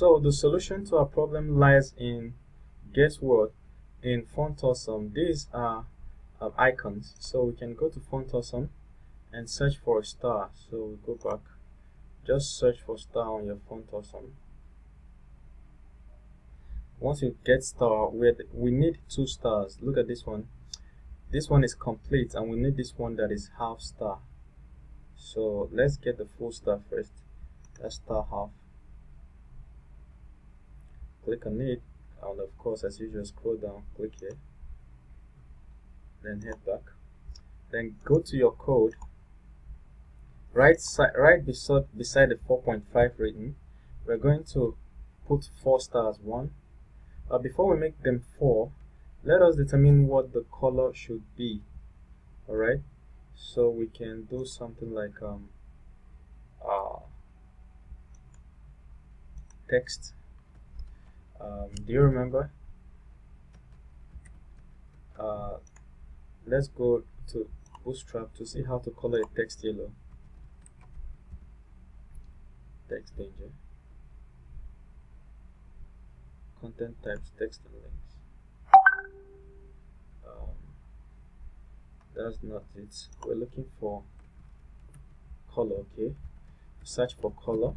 So the solution to our problem lies in, guess what, in Font Awesome. These are icons, so we can go to Font Awesome and search for a star. So we go back, just search for star on your Font Awesome. Once you get star, we need 2 stars. Look at this one. This one is complete, and we need this one that is half star. So let's get the full star first. That's star half. Click on it, and of course, as usual, scroll down, click here, then head back, then go to your code. Right beside the 4.5 rating, we're going to put 4 stars. One, but before we make them 4, let us determine what the color should be. All right, so we can do something like text. Do you remember? Let's go to Bootstrap to see how to color a text yellow. Text danger. Content types, text and links. That's not it. We're looking for color, okay? Search for color.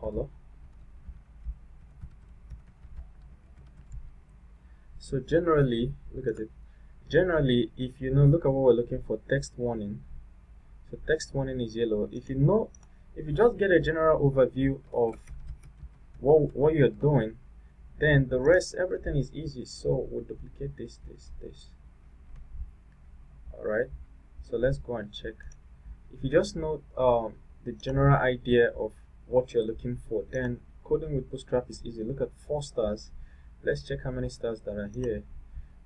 Color. So generally, look at it. Generally, if you know, look at what we're looking for, text warning. So text warning is yellow. If you know, if you just get a general overview of what you're doing, then the rest, everything is easy. So we'll duplicate this. All right. So let's go and check. If you just know the general idea of what you're looking for, then coding with Bootstrap is easy. Look at 4 stars. Let's check how many stars that are here.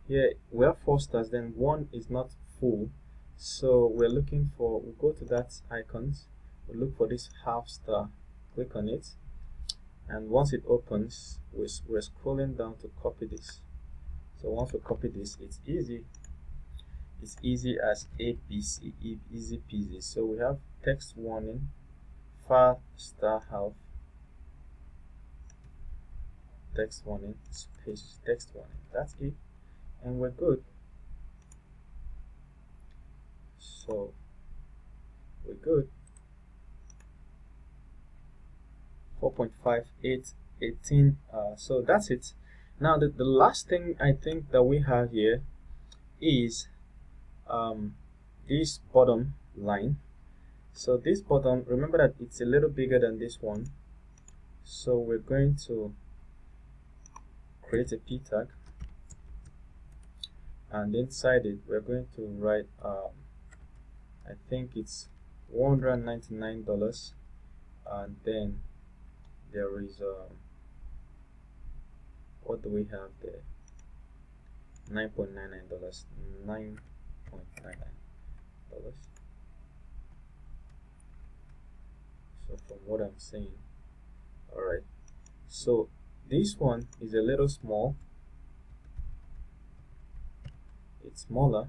Here we have 4 stars, then 1 is not full. So we're looking for, we'll go to that icons, we'll look for this half star, click on it, and once it opens, we're scrolling down to copy this. So once we copy this, it's easy. It's easy as ABC, easy peasy. So we have text warning, far star half. Text warning, space, text warning. That's it, and we're good. So we're good. 4.5, 8, 18. So that's it. Now the last thing I think that we have here is this bottom line. So this bottom, remember that it's a little bigger than this one. So we're going to create a p tag, and inside it we're going to write I think it's $199, and then there is what do we have there, $9.99, $9.99. So from what I'm saying, all right, so this one is a little small. It's smaller.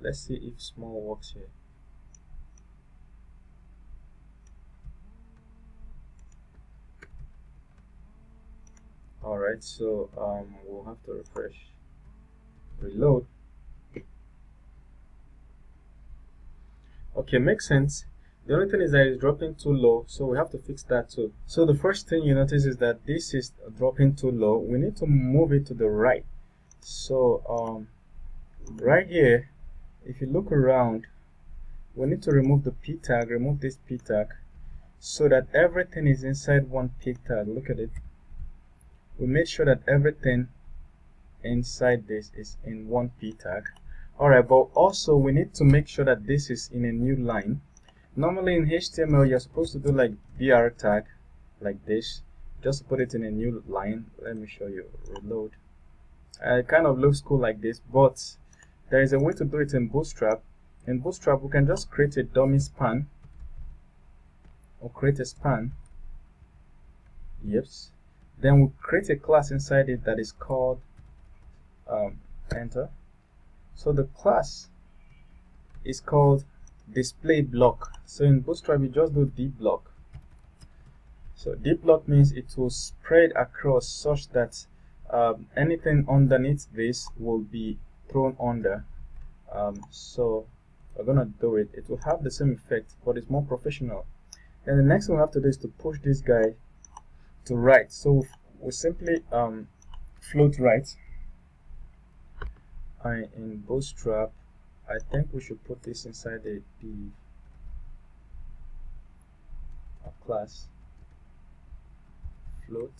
Let's see if small works here. All right, so we'll have to refresh, reload. Okay, makes sense. The only thing is that it's dropping too low, so we have to fix that too. So the first thing you notice is that this is dropping too low. We need to move it to the right. So right here, if you look around, we need to remove the p tag, remove this p tag, so that everything is inside one p tag. Look at it. We made sure that everything inside this is in one p tag. All right, but also we need to make sure that this is in a new line. Normally in HTML you're supposed to do like br tag like this, just put it in a new line. Let me show you, reload. It kind of looks cool like this, but there is a way to do it in Bootstrap. In Bootstrap we can just create a dummy span or create a span, yes, then we'll create a class inside it that is called enter. So the class is called display block. So in Bootstrap you just do d block. So deep block means it will spread across such that anything underneath this will be thrown under. So we're gonna do it. It will have the same effect, but it's more professional. And the next thing we have to do is to push this guy to right. So we simply float right. And in Bootstrap, I think we should put this inside a class float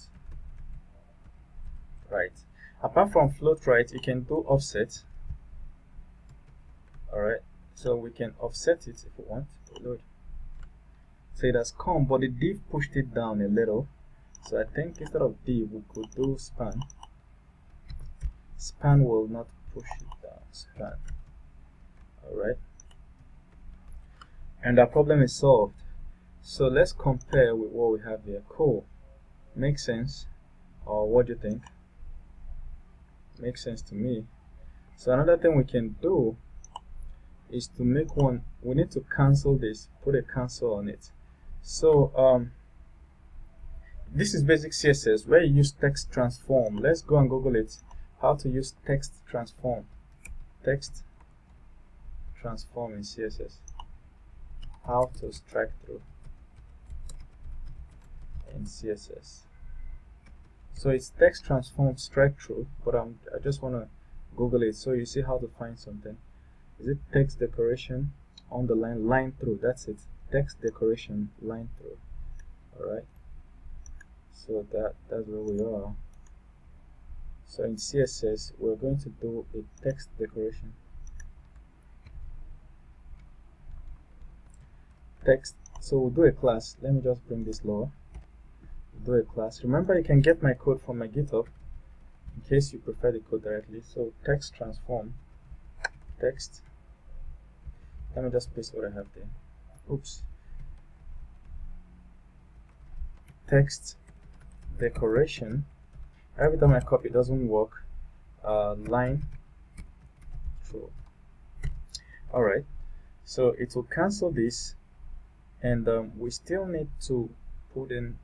right. Apart from float right, you can do offset. Alright, so we can offset it if we want. Load. So it has come, but the div pushed it down a little. So I think instead of div, we could do span. Span will not push it down. Span. Alright. And our problem is solved. So let's compare with what we have here. Cool. Makes sense. Or what do you think? Makes sense to me. So another thing we can do is to make one. We need to cancel this. Put a cancel on it. So this is basic CSS where you use text transform. Let's go and Google it. How to use text transform. Text transform in CSS. How to strike through in CSS. So it's text transform strike through, but I just want to Google it so you see how to find something. Is it text decoration on the line? Line through, that's it. Text decoration line through. Alright. So that's where we are. So in CSS, we're going to do a text decoration. Text. So we'll do a class. Let me just bring this lower. We'll do a class. Remember, you can get my code from my GitHub in case you prefer the code directly. So text transform. Text. Let me just paste what I have there. Oops. Text decoration. Every time I copy, it doesn't work. Line through. Alright. So it will cancel this, and we still need to put in.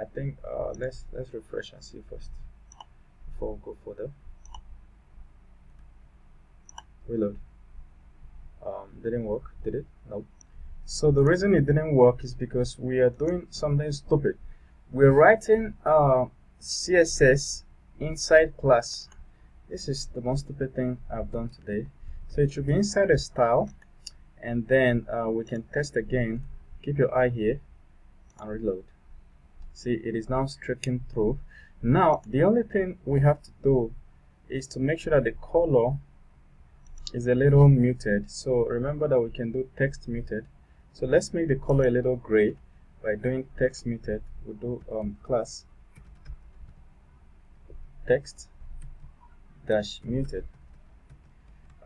I think let's refresh and see first before we go further. Reload. Didn't work, did it? Nope. So the reason it didn't work is because we are doing something stupid. We're writing CSS inside class. This is the most stupid thing I've done today. So it should be inside a style, and then we can test again. Keep your eye here and reload. See, it is now striking through. Now the only thing we have to do is to make sure that the color is a little muted. So remember that we can do text muted. So let's make the color a little gray by doing text muted. We'll do class text dash muted.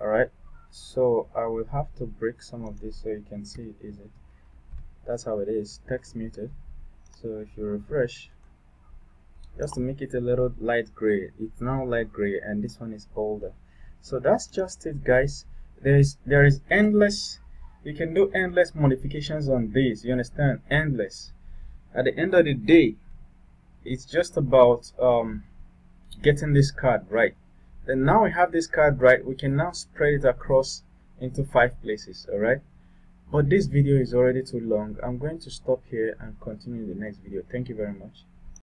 Alright, so I will have to break some of this so you can see it easy. That's how it is, text muted. So if you refresh, just to make it a little light gray, it's now light gray, and this one is bolder. So that's just it, guys. There is endless. You can do endless modifications on this. You understand? Endless. At the end of the day, it's just about getting this card right. Then now we have this card right. We can now spread it across into 5 places. All right. But this video is already too long. I'm going to stop here and continue in the next video. Thank you very much.